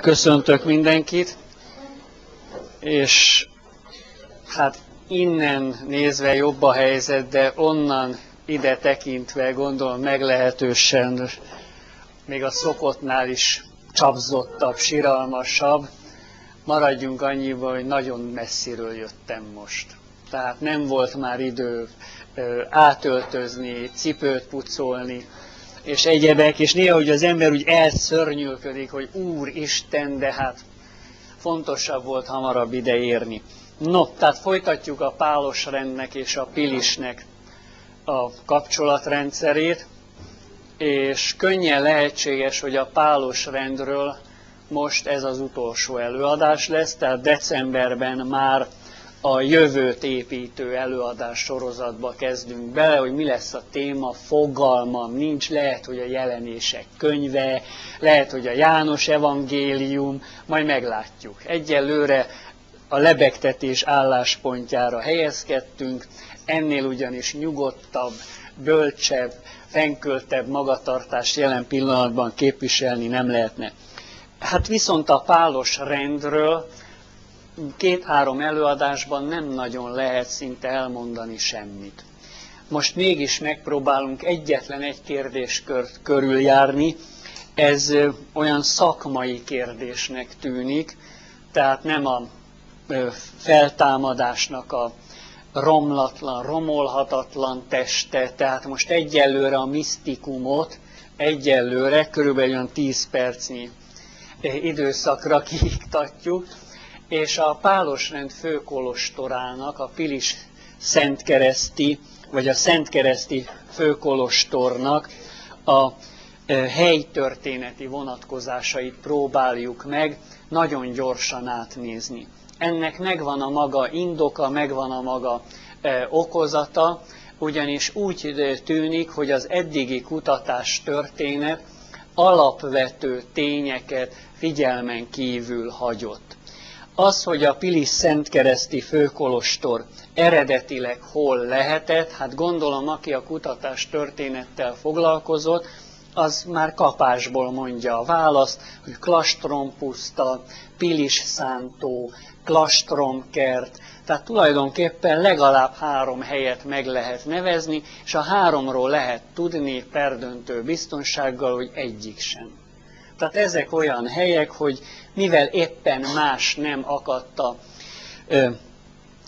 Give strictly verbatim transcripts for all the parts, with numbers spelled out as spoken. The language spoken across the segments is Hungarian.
Köszöntök mindenkit, és hát innen nézve jobb a helyzet, de onnan ide tekintve gondolom meglehetősen még a szokottnál is csapzottabb, siralmasabb. Maradjunk annyiban, hogy nagyon messziről jöttem most. Tehát nem volt már idő átöltözni, cipőt pucolni, és egyebek, és néha hogy az ember úgy elszörnyülködik, hogy Úristen, de hát fontosabb volt hamarabb ide érni. No, tehát folytatjuk a Pálos rendnek és a Pilisnek a kapcsolatrendszerét, és könnyen lehetséges, hogy a Pálos rendről most ez az utolsó előadás lesz, tehát decemberben már a jövőt építő előadás sorozatba kezdünk bele, hogy mi lesz a téma, fogalmam nincs, lehet, hogy a jelenések könyve, lehet, hogy a János evangélium, majd meglátjuk. Egyelőre a lebegtetés álláspontjára helyezkedtünk, ennél ugyanis nyugodtabb, bölcsebb, fenköltebb magatartást jelen pillanatban képviselni nem lehetne. Hát viszont a Pálos rendről két-három előadásban nem nagyon lehet szinte elmondani semmit. Most mégis megpróbálunk egyetlen egy kérdéskört körüljárni, ez olyan szakmai kérdésnek tűnik, tehát nem a feltámadásnak a romlatlan, romolhatatlan teste, tehát most egyelőre a misztikumot, egyelőre körülbelül olyan tíz percnyi időszakra kiiktatjuk, és a Pálos rend főkolostorának, a Pilis-Szentkereszti, vagy a Szentkereszti főkolostornak a helytörténeti vonatkozásait próbáljuk meg nagyon gyorsan átnézni. Ennek megvan a maga indoka, megvan a maga okozata, ugyanis úgy tűnik, hogy az eddigi kutatás történet alapvető tényeket figyelmen kívül hagyott. Az, hogy a Pilis-Szentkereszti főkolostor eredetileg hol lehetett, hát gondolom, aki a kutatás történettel foglalkozott, az már kapásból mondja a választ, hogy Klastrompuszta, Piliszántó, Klastromkert, tehát tulajdonképpen legalább három helyet meg lehet nevezni, és a háromról lehet tudni perdöntő biztonsággal, hogy egyik sem. Tehát ezek olyan helyek, hogy mivel éppen más nem akadt a ö,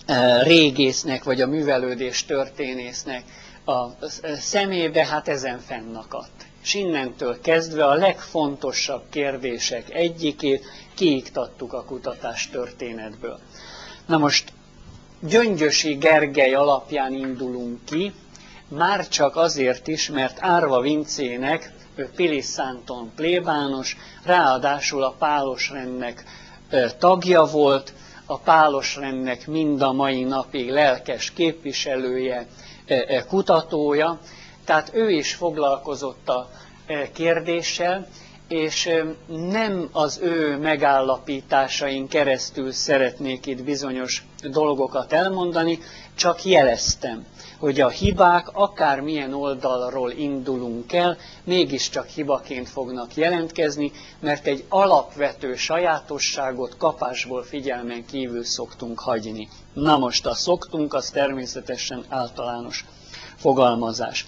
ö, régésznek, vagy a művelődés történésznek a szemébe, hát ezen fennakadt. És innentől kezdve a legfontosabb kérdések egyikét kiiktattuk a kutatás történetből. Na most Gyöngyösi Gergely alapján indulunk ki, már csak azért is, mert Árva Vincének, ő Piliszántón plébános, ráadásul a Pálos rendnek tagja volt, a Pálos rendnek mind a mai napig lelkes képviselője, kutatója, tehát ő is foglalkozott a kérdéssel, és nem az ő megállapításain keresztül szeretnék itt bizonyos dolgokat elmondani, csak jeleztem, hogy a hibák akármilyen oldalról indulunk el, mégiscsak hibaként fognak jelentkezni, mert egy alapvető sajátosságot kapásból figyelmen kívül szoktunk hagyni. Na most a szoktunk, az természetesen általános fogalmazás.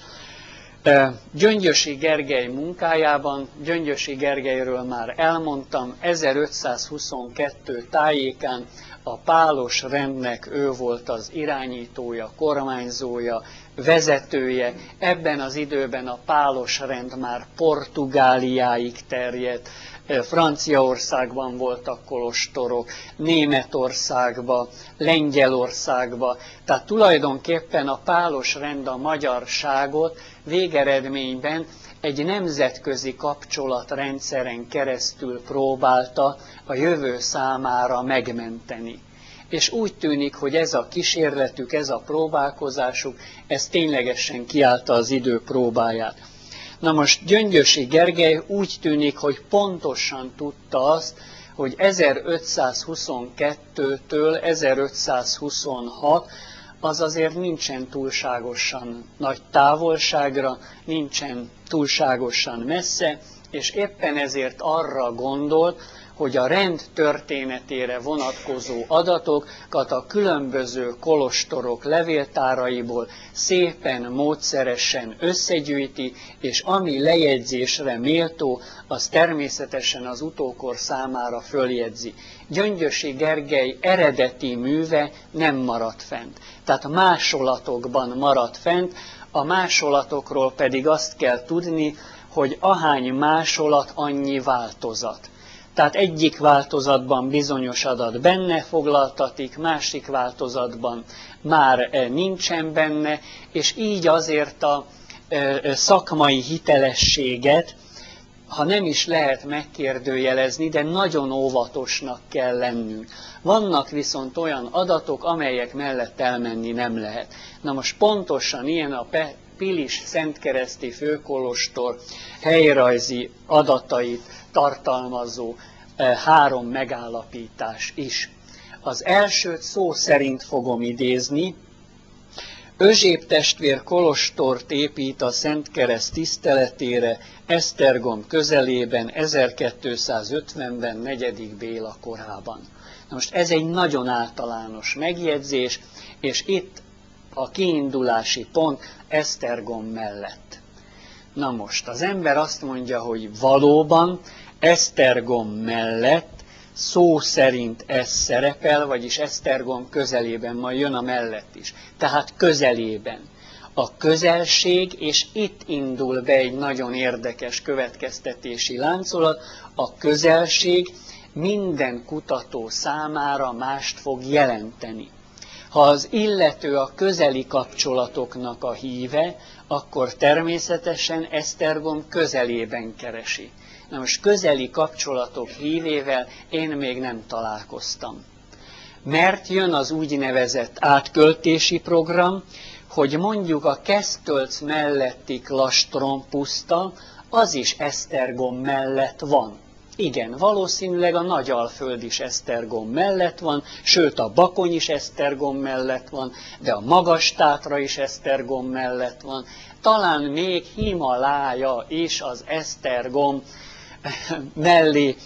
Gyöngyösi Gergely munkájában, Gyöngyösi Gergelyről már elmondtam, ezerötszázhuszonkettő tájékán a Pálos rendnek ő volt az irányítója, kormányzója, vezetője. Ebben az időben a Pálos rend már Portugáliáig terjedt, Franciaországban voltak kolostorok, Németországban, Lengyelországban. Tehát tulajdonképpen a Pálos rend a magyarságot végeredményben egy nemzetközi kapcsolatrendszeren keresztül próbálta a jövő számára megmenteni. És úgy tűnik, hogy ez a kísérletük, ez a próbálkozásuk, ez ténylegesen kiállta az idő próbáját. Na most Gyöngyösi Gergely úgy tűnik, hogy pontosan tudta azt, hogy ezerötszázhuszonkettőtől ezerötszázhuszonhatig az azért nincsen túlságosan nagy távolságra, nincsen túlságosan messze, és éppen ezért arra gondolt, hogy a rend történetére vonatkozó adatokat a különböző kolostorok levéltáraiból szépen, módszeresen összegyűjti, és ami lejegyzésre méltó, az természetesen az utókor számára följegyzi. Gyöngyösi Gergely eredeti műve nem maradt fent, tehát másolatokban maradt fent, a másolatokról pedig azt kell tudni, hogy ahány másolat, annyi változat. Tehát egyik változatban bizonyos adat benne foglaltatik, másik változatban már nincsen benne, és így azért a szakmai hitelességet, ha nem is lehet megkérdőjelezni, de nagyon óvatosnak kell lennünk. Vannak viszont olyan adatok, amelyek mellett elmenni nem lehet. Na most pontosan ilyen a Pilis-Szentkereszti főkolostor helyrajzi adatait tartalmazó három megállapítás is. Az elsőt szó szerint fogom idézni. Özséb testvér kolostort épít a Szentkereszt tiszteletére Esztergom közelében ezerkétszázötvenben negyedik Béla korában. Na most ez egy nagyon általános megjegyzés, és itt a kiindulási pont Esztergom mellett. Na most az ember azt mondja, hogy valóban Esztergom mellett szó szerint ez szerepel, vagyis Esztergom közelében, majd jön a mellett is. Tehát közelében. A közelség, és itt indul be egy nagyon érdekes következtetési láncolat, a közelség minden kutató számára mást fog jelenteni. Ha az illető a közeli kapcsolatoknak a híve, akkor természetesen Esztergom közelében keresi. Na most közeli kapcsolatok hívével én még nem találkoztam. Mert jön az úgynevezett átköltési program, hogy mondjuk a Kesztölc melletti Klastrompuszta, az is Esztergom mellett van. Igen, valószínűleg a Nagyalföld is Esztergom mellett van, sőt a Bakony is Esztergom mellett van, de a Magas-Tátra is Esztergom mellett van. Talán még Himalája is az Esztergom mellé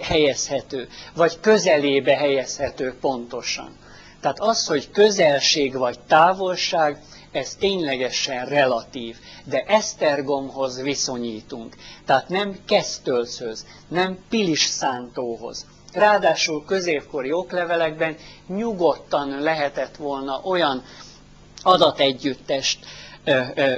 helyezhető, vagy közelébe helyezhető pontosan. Tehát az, hogy közelség vagy távolság, ez ténylegesen relatív, de Esztergomhoz viszonyítunk, tehát nem Kesztölcöz, nem Pilisántóhoz. Ráadásul középkori oklevelekben nyugodtan lehetett volna olyan adategyüttest ö, ö,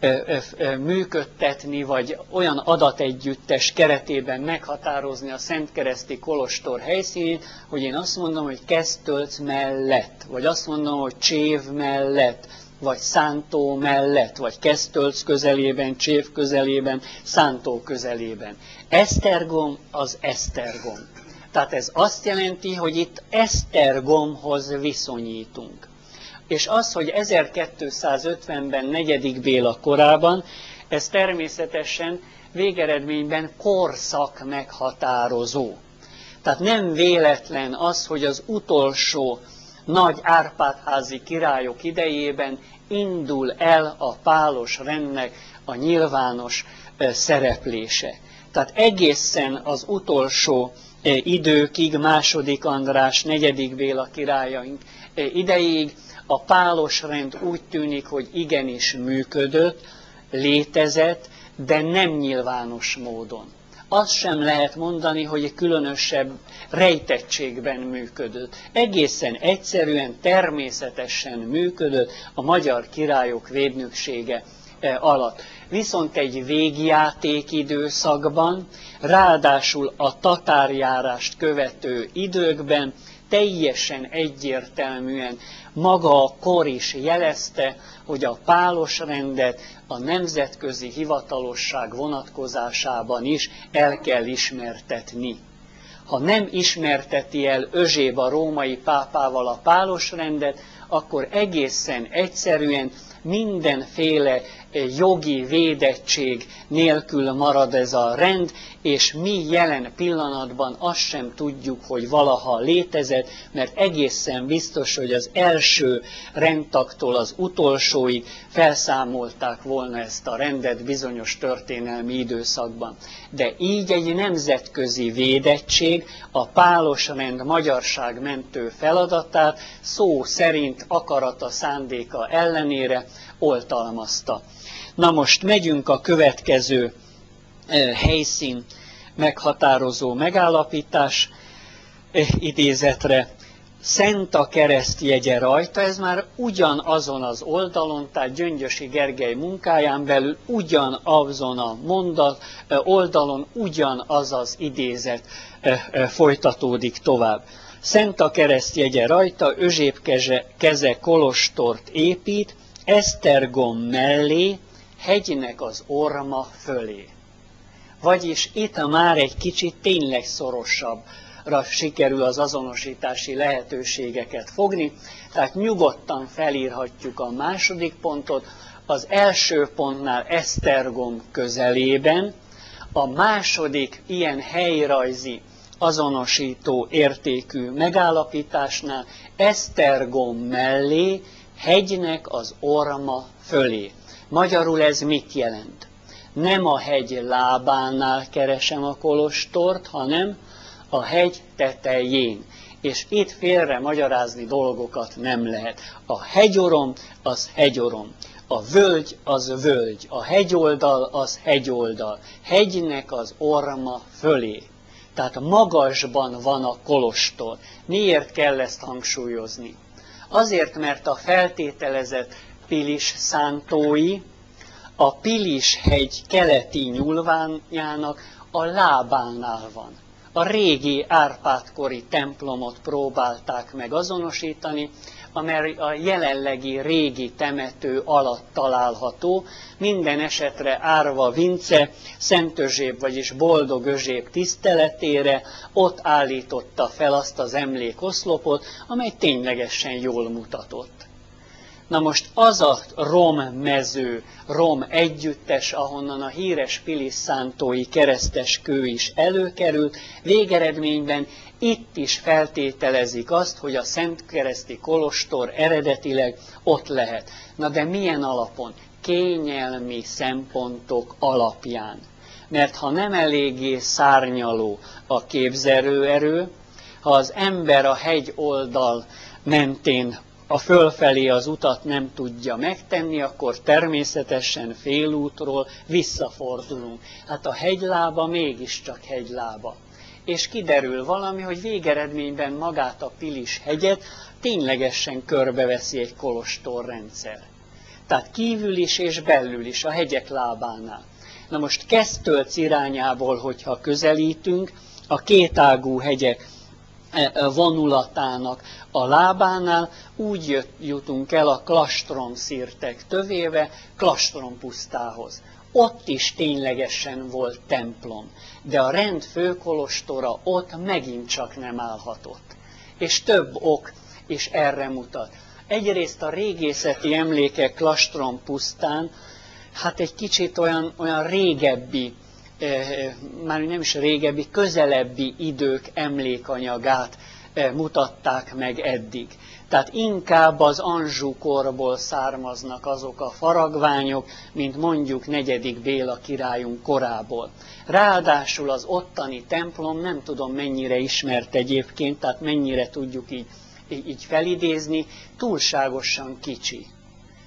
ö, ö, ö, működtetni, vagy olyan adategyüttes keretében meghatározni a Szentkereszti kolostor helyszínét, hogy én azt mondom, hogy Kesztölc mellett, vagy azt mondom, hogy Csév mellett, vagy Szántó mellett, vagy Kesztölc közelében, Csév közelében, Szántó közelében. Esztergom az Esztergom. Tehát ez azt jelenti, hogy itt Esztergomhoz viszonyítunk. És az, hogy ezerkétszázötvenben negyedik Béla korában, ez természetesen végeredményben korszak meghatározó. Tehát nem véletlen az, hogy az utolsó nagy Árpád-házi királyok idejében indul el a pálos rendnek a nyilvános szereplése. Tehát egészen az utolsó időkig, második András, negyedik Béla királyaink ideig a pálos rend úgy tűnik, hogy igenis működött, létezett, de nem nyilvános módon. Azt sem lehet mondani, hogy különösebb rejtettségben működött. Egészen egyszerűen, természetesen működött a magyar királyok védnöksége alatt. Viszont egy végjáték időszakban, ráadásul a tatárjárást követő időkben teljesen egyértelműen maga a kor is jelezte, hogy a pálos rendet a nemzetközi hivatalosság vonatkozásában is el kell ismertetni. Ha nem ismerteti el Özséb a római pápával a pálos rendet, akkor egészen egyszerűen mindenféle jogi védettség nélkül marad ez a rend, és mi jelen pillanatban azt sem tudjuk, hogy valaha létezett, mert egészen biztos, hogy az első rendtaktól az utolsóig felszámolták volna ezt a rendet bizonyos történelmi időszakban. De így egy nemzetközi védettség a pálos rend magyarságmentő feladatát szó szerint akarata szándéka ellenére oltalmazta. Na most megyünk a következő helyszín meghatározó megállapítás idézetre. Szent a kereszt jegye rajta, ez már ugyanazon az oldalon, tehát Gyöngyösi Gergely munkáján belül ugyanazon a mondat oldalon, ugyanaz az idézet folytatódik tovább. Szent a kereszt jegye rajta, Özséb keze, keze kolostort épít, Esztergom mellé, hegynek az orma fölé. Vagyis itt már egy kicsit tényleg szorosabbra sikerül az azonosítási lehetőségeket fogni, tehát nyugodtan felírhatjuk a második pontot, az első pontnál Esztergom közelében, a második ilyen helyrajzi azonosító értékű megállapításnál Esztergom mellé, hegynek az orma fölé. Magyarul ez mit jelent? Nem a hegy lábánál keresem a kolostort, hanem a hegy tetején. És itt félre magyarázni dolgokat nem lehet. A hegyorom az hegyorom. A völgy az völgy. A hegyoldal az hegyoldal. Hegynek az orma fölé. Tehát magasban van a kolostor. Miért kell ezt hangsúlyozni? Azért, mert a feltételezett Pilisszántói a Pilishegy keleti nyúlványának a lábánál van. A régi Árpád-kori templomot próbálták meg azonosítani, amely a jelenlegi régi temető alatt található. Minden esetre Árva Vince, Szent Özséb, vagyis Boldog Özséb tiszteletére ott állította fel azt az emlékoszlopot, amely ténylegesen jól mutatott. Na most az a rommező, rom együttes, ahonnan a híres piliszántó-i keresztes kő is előkerült, végeredményben itt is feltételezik azt, hogy a szentkereszti kolostor eredetileg ott lehet. Na de milyen alapon? Kényelmi szempontok alapján. Mert ha nem eléggé szárnyaló a képzelőerő, ha az ember a hegyoldal mentén a fölfelé az utat nem tudja megtenni, akkor természetesen félútról visszafordulunk. Hát a hegylába mégiscsak hegylába. És kiderül valami, hogy végeredményben magát a Pilishegyet ténylegesen körbeveszi egy kolostorrendszer. Tehát kívül is és belül is, a hegyek lábánál. Na most Kesztölc irányából, hogyha közelítünk, a kétágú hegyek vonulatának a lábánál úgy jutunk el a klastromszirtek tövébe, Klastrompusztához. Ott is ténylegesen volt templom, de a rend főkolostora ott megint csak nem állhatott. És több ok is erre mutat. Egyrészt a régészeti emlékek Klastrompusztán, hát egy kicsit olyan, olyan régebbi, már nem is régebbi, közelebbi idők emlékanyagát mutatták meg eddig. Tehát inkább az Anjou korból származnak azok a faragványok, mint mondjuk negyedik Béla királyunk korából. Ráadásul az ottani templom, nem tudom mennyire ismert egyébként, tehát mennyire tudjuk így, így felidézni, túlságosan kicsi.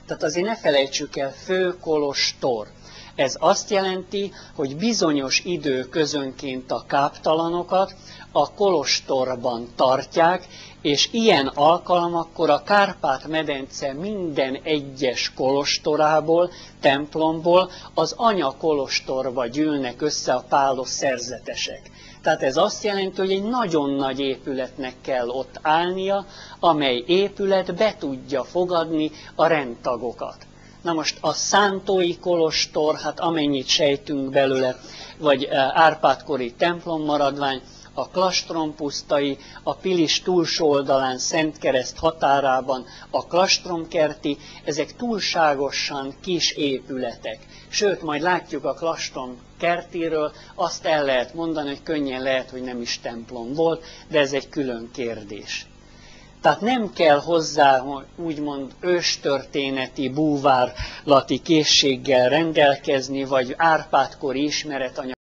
Tehát azért ne felejtsük el, főkolostor. Ez azt jelenti, hogy bizonyos időközönként a káptalanokat a kolostorban tartják, és ilyen alkalmakkor a Kárpát-medence minden egyes kolostorából, templomból az anyakolostorba gyűlnek össze a pálos szerzetesek. Tehát ez azt jelenti, hogy egy nagyon nagy épületnek kell ott állnia, amely épület be tudja fogadni a rendtagokat. Na most a szántói kolostor, hát amennyit sejtünk belőle, vagy Árpád-kori templommaradvány, a klastrompusztai, a Pilis túlsó oldalán Szentkereszt határában a klastromkerti, ezek túlságosan kis épületek. Sőt, majd látjuk a klastromkertiről, azt el lehet mondani, hogy könnyen lehet, hogy nem is templom volt, de ez egy külön kérdés. Tehát nem kell hozzá úgymond őstörténeti, búvárlati készséggel rendelkezni, vagy Árpád-kori ismeretanyag.